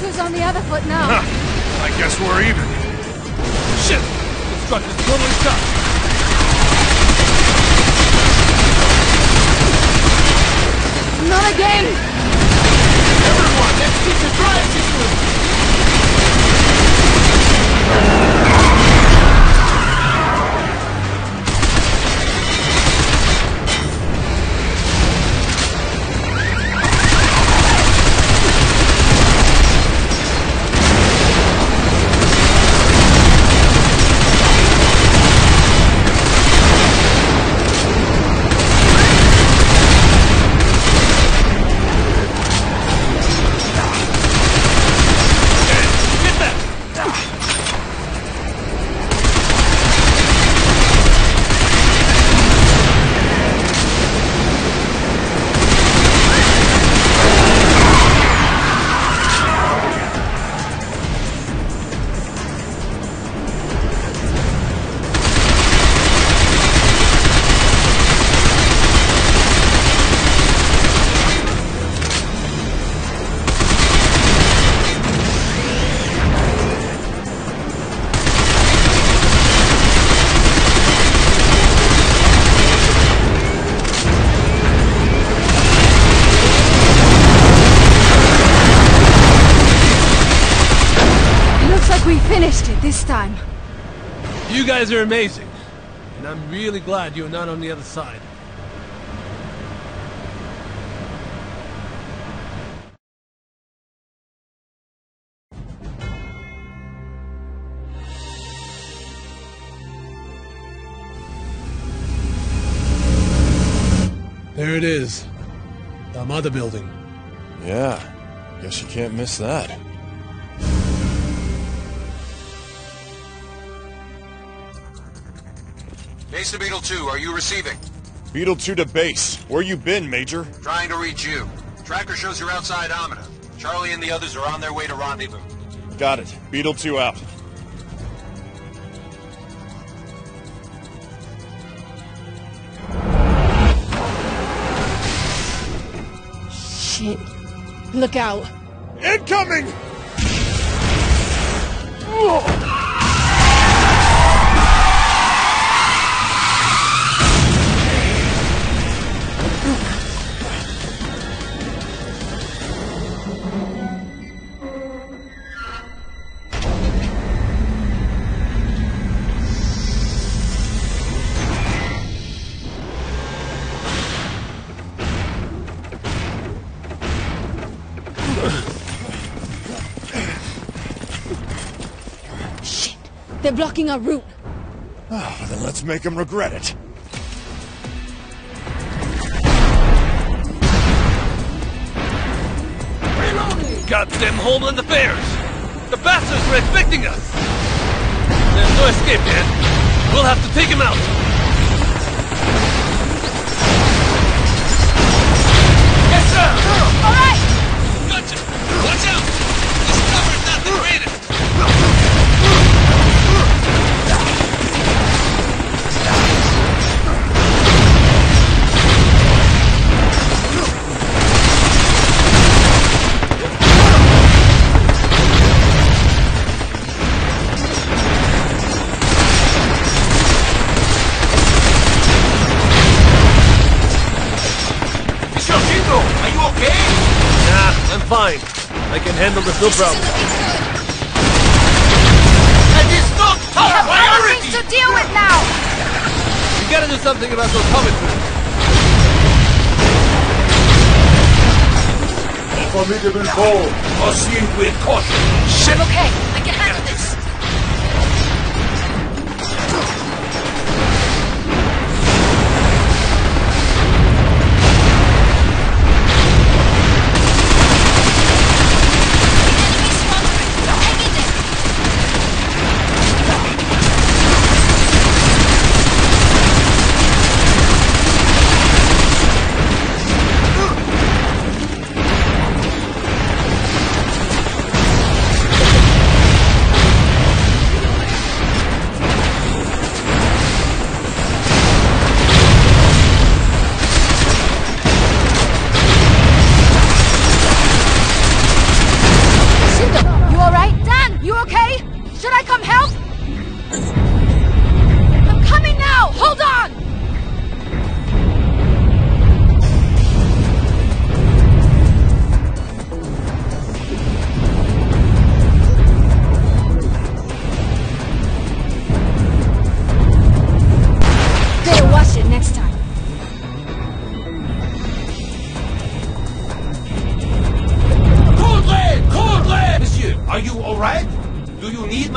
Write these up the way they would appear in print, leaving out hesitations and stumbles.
Who's on the other foot now? Huh. I guess we're even. Shit! This truck is totally stuck. Not again! Everyone, let's keep the drive system! You guys are amazing, and I'm really glad you're not on the other side. There it is, the Amada building. Yeah, guess you can't miss that. Base to Beetle 2, are you receiving? Beetle 2 to base. Where you been, Major? Trying to reach you. Tracker shows you're outside Amina. Charlie and the others are on their way to rendezvous. Got it. Beetle 2 out. Shit. Look out. Incoming! Whoa. They're blocking our route. Oh, then let's make them regret it. Goddamn Holman the Bears! The bastards were expecting us! There's no escape, man. We'll have to take him out! Yes, sir! All right! Gotcha! Watch out! This cover is not the greatest! Fine. I can handle this, no problem. That is not top priority! We have things to deal with now! We gotta do something about those howitzers. A formidable foe, proceed with caution. Shit! I'm okay, I can handle this.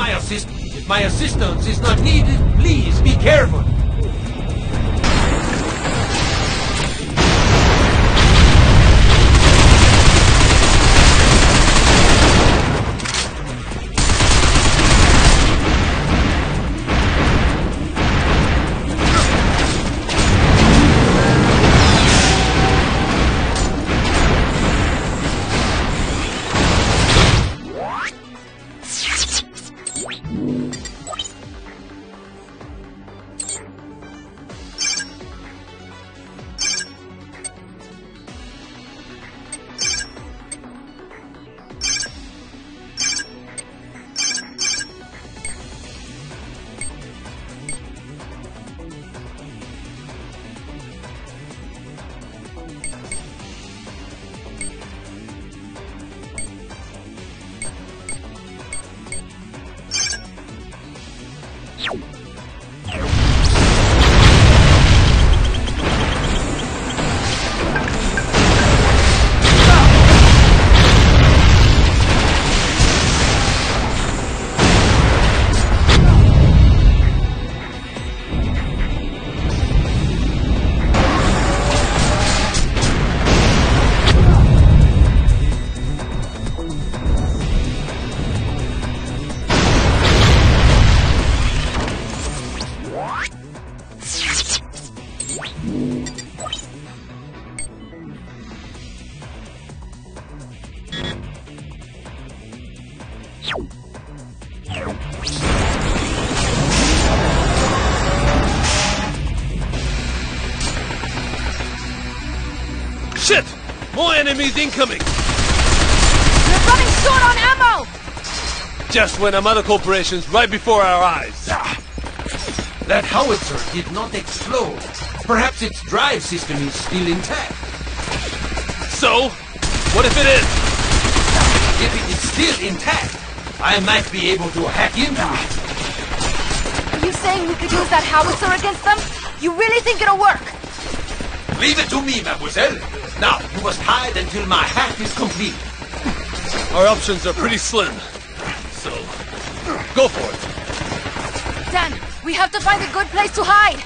my assistance. If my assistance is not needed, please be careful. Shit! More enemies incoming! They're running short on ammo! Just when Amada Corporation's right before our eyes. That howitzer did not explode. Perhaps its drive system is still intact. So, what if it is? If it is still intact, I might be able to hack into it. Are you saying we could use that howitzer against them? You really think it'll work? Leave it to me, mademoiselle. Now, you must hide until my hack is complete. Our options are pretty slim, so go for it. Dan, we have to find a good place to hide.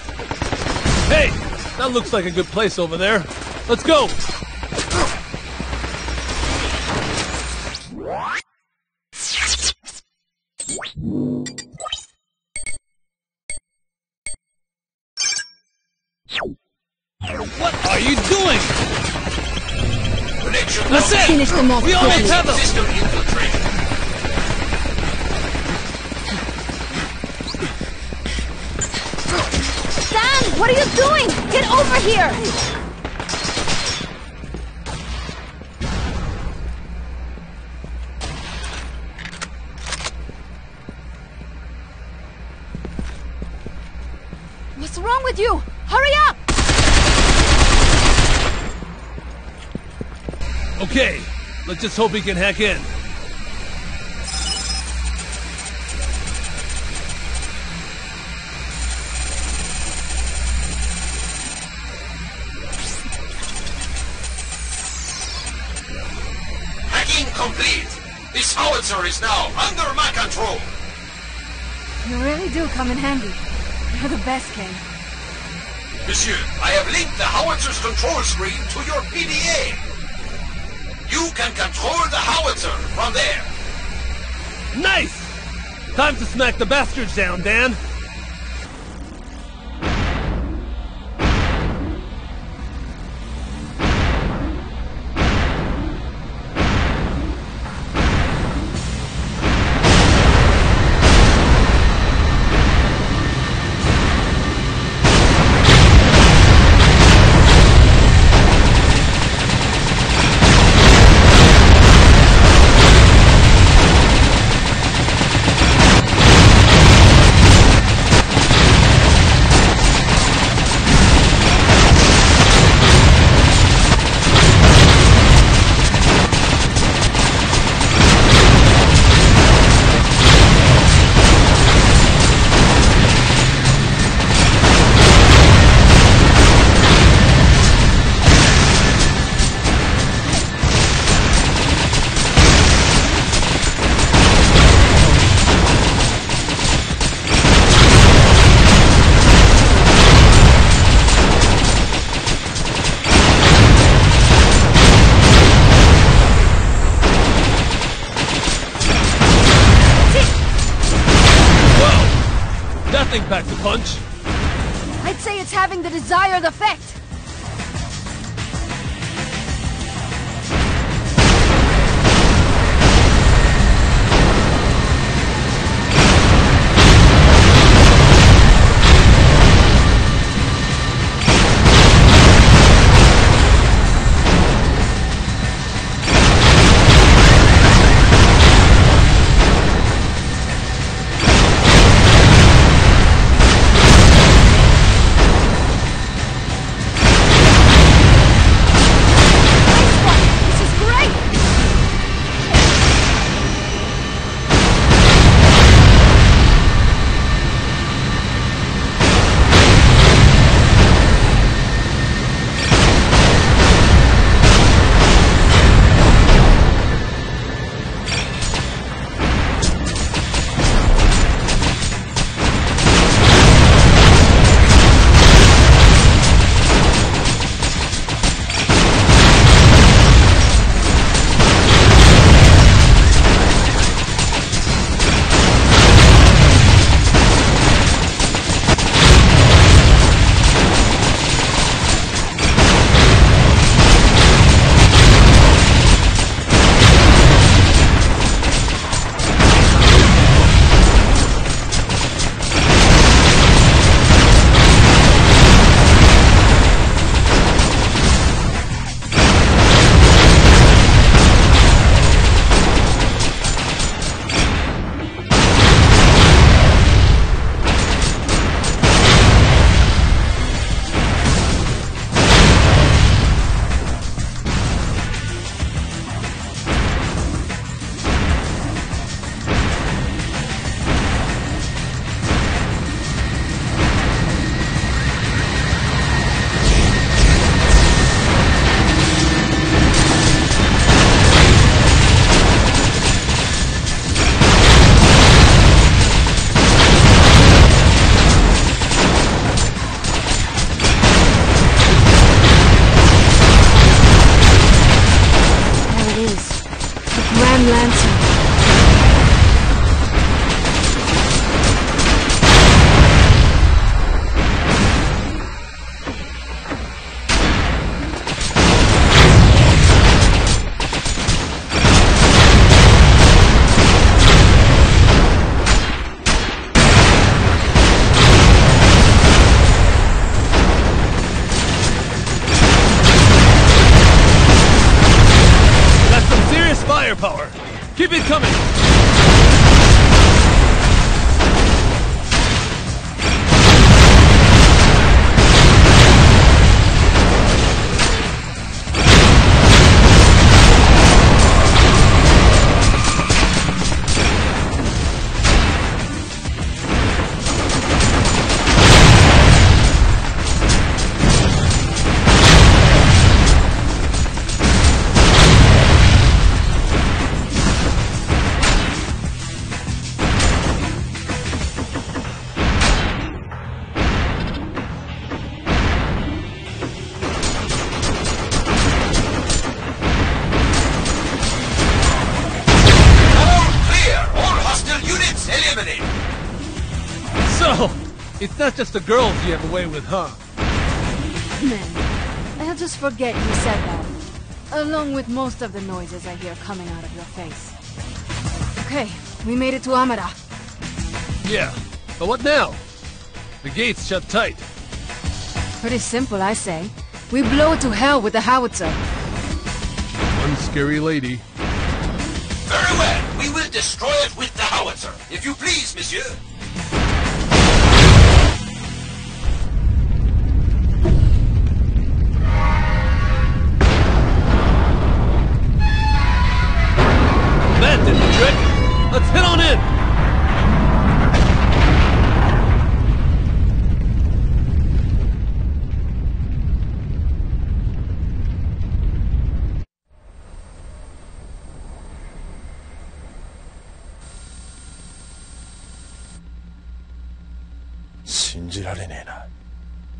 Hey, that looks like a good place over there. Let's go. What are you doing? That's it! Finish them off. We always have them! System infiltrated. Dan, what are you doing? Get over here! What's wrong with you? Hurry up! Okay, let's just hope he can hack in. Hacking complete! This howitzer is now under my control! You really do come in handy. You're the best, Kane. Monsieur, I have linked the howitzer's control screen to your PDA. You can control the howitzer from there. Nice! Time to smack the bastards down, Dan. something packed a punch. I'd say it's having the desired effect. It's not just the girls you have away with, huh? Man, I'll just forget you said that, along with most of the noises I hear coming out of your face. Okay, we made it to Amara. Yeah, but what now? The gates shut tight. Pretty simple, I say. We blow to hell with the howitzer. One scary lady. Very well, we will destroy it with the howitzer, if you please, monsieur. Let's head on in!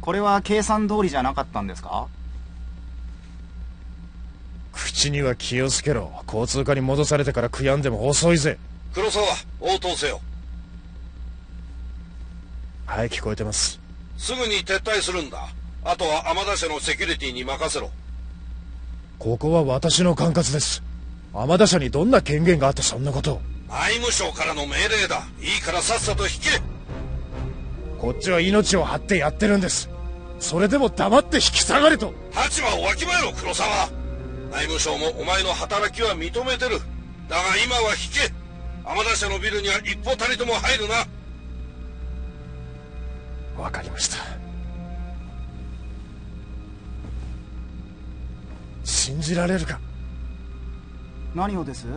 これは計算通りじゃなかったんですか？口には気をつけろ。交通課に戻されてから悔やんでも遅いぜ。黒沢、応答せよ。はい、聞こえてます。すぐに撤退するんだ。あとは天田社のセキュリティに任せろ。ここは私の管轄です。天田社にどんな権限があってそんなこと。内務省からの命令だ。いいからさっさと引け。こっちは命を張ってやってるんです。それでも黙って引き下がれと。立場をわきまえろ黒沢。内務省もお前の働きは認めてる。だが今は引け。天田社のビルには一歩たりとも入るな。わかりました。信じられるか。何をです。い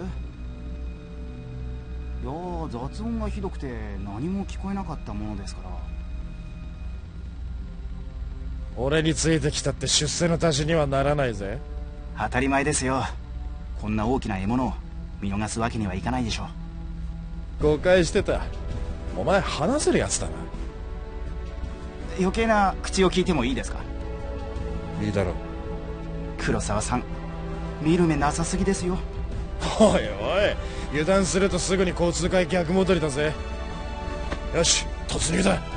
やー、雑音がひどくて何も聞こえなかったものですから。俺についてきたって出世の足しにはならないぜ。当たり前ですよ。こんな大きな獲物を見逃すわけにはいかないでしょう。誤解してた。お前話せるやつだな。余計な口を聞いてもいいですか。いいだろう。黒沢さん、見る目なさすぎですよ。おいおい、油断するとすぐに交通会逆戻りだぜ。よし、突入だ。